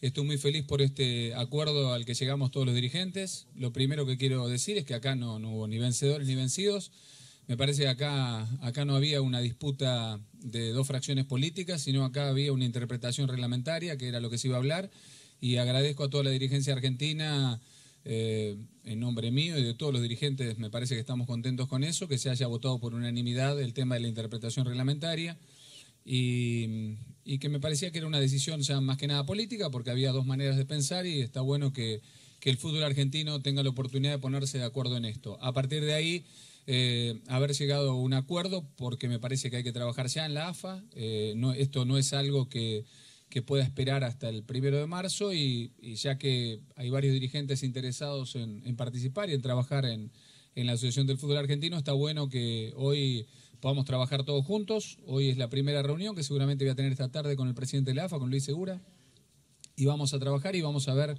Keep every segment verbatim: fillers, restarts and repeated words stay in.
Estoy muy feliz por este acuerdo al que llegamos todos los dirigentes. Lo primero que quiero decir es que acá no, no hubo ni vencedores ni vencidos. Me parece que acá, acá no había una disputa de dos fracciones políticas, sino acá había una interpretación reglamentaria, que era lo que se iba a hablar, y agradezco a toda la dirigencia argentina, eh, en nombre mío y de todos los dirigentes, me parece que estamos contentos con eso, que se haya votado por unanimidad el tema de la interpretación reglamentaria, y, y que me parecía que era una decisión ya más que nada política, porque había dos maneras de pensar, y está bueno que, que el fútbol argentino tenga la oportunidad de ponerse de acuerdo en esto. A partir de ahí, Eh, haber llegado a un acuerdo, porque me parece que hay que trabajar ya en la A F A. Eh, no, esto no es algo que, que pueda esperar hasta el primero de marzo y, y ya que hay varios dirigentes interesados en, en participar y en trabajar en, en la Asociación del Fútbol Argentino, está bueno que hoy podamos trabajar todos juntos. Hoy es la primera reunión que seguramente voy a tener esta tarde con el presidente de la A F A, con Luis Segura, y vamos a trabajar y vamos a ver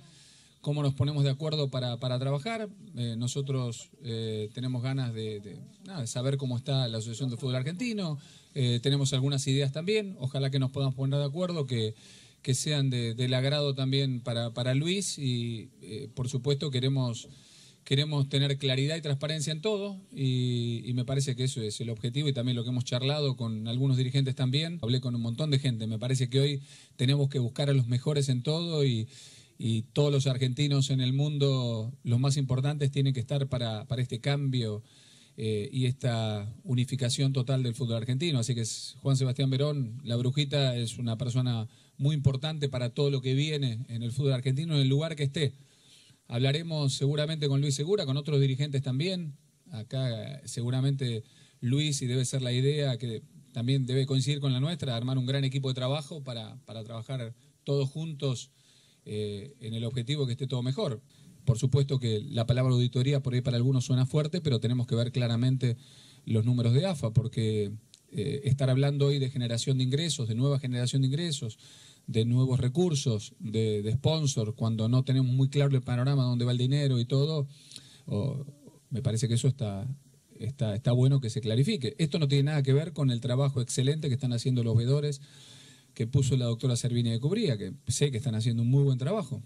cómo nos ponemos de acuerdo para, para trabajar. Eh, nosotros eh, tenemos ganas de, de, nada, de saber cómo está la Asociación del Fútbol Argentino, eh, tenemos algunas ideas también, ojalá que nos podamos poner de acuerdo, que, que sean de, del agrado también para, para Luis, y eh, por supuesto queremos, queremos tener claridad y transparencia en todo, y, y me parece que eso es el objetivo y también lo que hemos charlado con algunos dirigentes también. Hablé con un montón de gente, me parece que hoy tenemos que buscar a los mejores en todo, y Y todos los argentinos en el mundo, los más importantes, tienen que estar para, para este cambio eh, y esta unificación total del fútbol argentino. Así que es Juan Sebastián Verón, la Brujita, es una persona muy importante para todo lo que viene en el fútbol argentino, en el lugar que esté. Hablaremos seguramente con Luis Segura, con otros dirigentes también. Acá seguramente Luis, y debe ser la idea, que también debe coincidir con la nuestra, armar un gran equipo de trabajo para, para trabajar todos juntos Eh, en el objetivo que esté todo mejor. Por supuesto que la palabra auditoría por ahí para algunos suena fuerte, pero tenemos que ver claramente los números de A F A, porque eh, estar hablando hoy de generación de ingresos, de nueva generación de ingresos, de nuevos recursos, de, de sponsors, cuando no tenemos muy claro el panorama dónde va el dinero y todo, oh, me parece que eso está, está, está bueno que se clarifique. Esto no tiene nada que ver con el trabajo excelente que están haciendo los veedores, que puso la doctora Servini de Cubría, que sé que están haciendo un muy buen trabajo.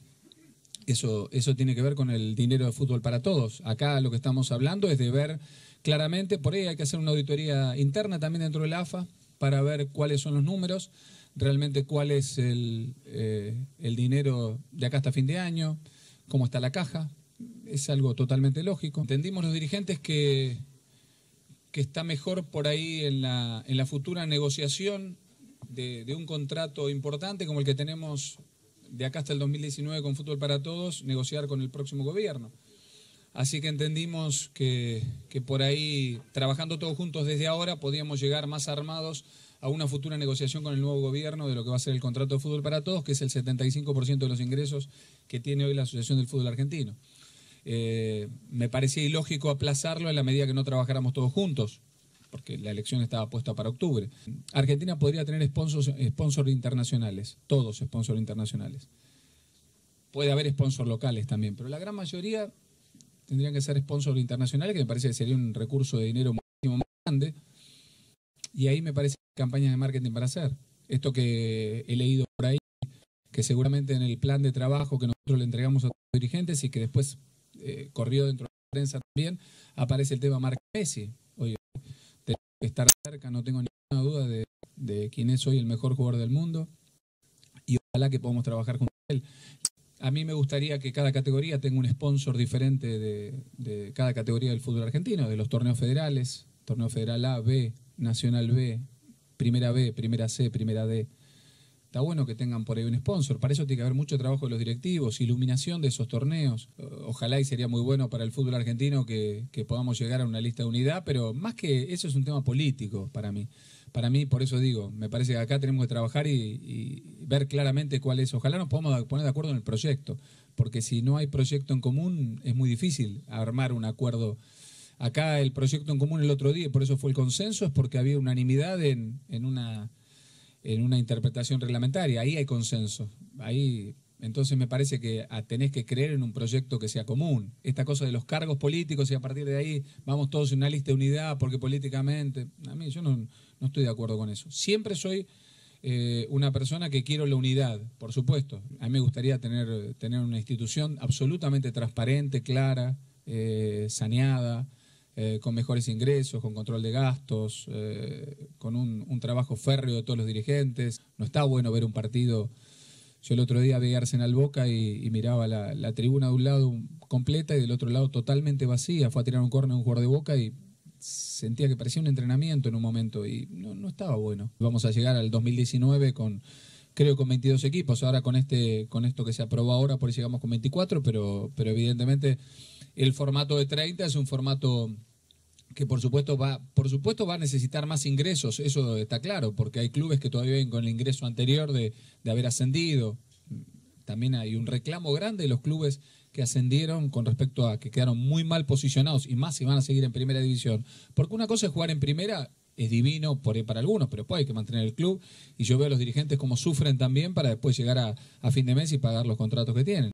Eso, eso tiene que ver con el dinero de Fútbol para Todos. Acá lo que estamos hablando es de ver claramente, por ahí hay que hacer una auditoría interna también dentro del A F A, para ver cuáles son los números, realmente cuál es el, eh, el dinero de acá hasta fin de año, cómo está la caja. Es algo totalmente lógico. Entendimos los dirigentes que, que está mejor por ahí en la, en la futura negociación De, de un contrato importante como el que tenemos de acá hasta el dos mil diecinueve con Fútbol para Todos, negociar con el próximo gobierno. Así que entendimos que, que por ahí, trabajando todos juntos desde ahora, podíamos llegar más armados a una futura negociación con el nuevo gobierno de lo que va a ser el contrato de Fútbol para Todos, que es el setenta y cinco por ciento de los ingresos que tiene hoy la Asociación del Fútbol Argentino. Eh, me parecía ilógico aplazarlo en la medida que no trabajáramos todos juntos, porque la elección estaba puesta para octubre. Argentina podría tener sponsors, sponsors internacionales, todos sponsors internacionales. Puede haber sponsors locales también, pero la gran mayoría tendrían que ser sponsors internacionales, que me parece que sería un recurso de dinero muchísimo más grande. Y ahí me parece que hay campañas de marketing para hacer. Esto que he leído por ahí, que seguramente en el plan de trabajo que nosotros le entregamos a los dirigentes y que después eh, corrió dentro de la prensa también, aparece el tema Marca Messi. Oye, estar cerca, no tengo ninguna duda de, de quién es hoy el mejor jugador del mundo, y ojalá que podamos trabajar con él. A mí me gustaría que cada categoría tenga un sponsor diferente de, de cada categoría del fútbol argentino, de los torneos federales, torneo federal A, B, nacional B, primera B, primera C, primera D. Está bueno que tengan por ahí un sponsor, para eso tiene que haber mucho trabajo de los directivos, iluminación de esos torneos. Ojalá, y sería muy bueno para el fútbol argentino que, que podamos llegar a una lista de unidad, pero más que eso es un tema político para mí. Para mí, por eso digo, me parece que acá tenemos que trabajar y, y ver claramente cuál es. Ojalá nos podamos poner de acuerdo en el proyecto, porque si no hay proyecto en común es muy difícil armar un acuerdo. Acá el proyecto en común el otro día, por eso fue el consenso, es porque había unanimidad en, en una... en una interpretación reglamentaria, ahí hay consenso. Ahí, entonces me parece que tenés que creer en un proyecto que sea común. Esta cosa de los cargos políticos y a partir de ahí vamos todos en una lista de unidad porque políticamente, a mí yo no, no estoy de acuerdo con eso. Siempre soy eh, una persona que quiero la unidad, por supuesto. A mí me gustaría tener, tener una institución absolutamente transparente, clara, eh, saneada, eh, con mejores ingresos, con control de gastos, eh, con un, un trabajo férreo de todos los dirigentes. No está bueno ver un partido... Yo el otro día veía Arsenal Boca y, y miraba la, la tribuna de un lado completa y del otro lado totalmente vacía. Fue a tirar un córner un jugador de Boca y sentía que parecía un entrenamiento en un momento y no, no estaba bueno. Vamos a llegar al dos mil diecinueve con, creo, con veintidós equipos. Ahora con este con esto que se aprobó ahora, por ahí llegamos con veinticuatro, pero, pero evidentemente el formato de treinta es un formato que por supuesto va por supuesto va a necesitar más ingresos, eso está claro, porque hay clubes que todavía viven con el ingreso anterior de, de haber ascendido. También hay un reclamo grande de los clubes que ascendieron con respecto a que quedaron muy mal posicionados, y más si van a seguir en primera división. Porque una cosa es jugar en primera, es divino por, para algunos, pero después hay que mantener el club. Y yo veo a los dirigentes como sufren también para después llegar a, a fin de mes y pagar los contratos que tienen.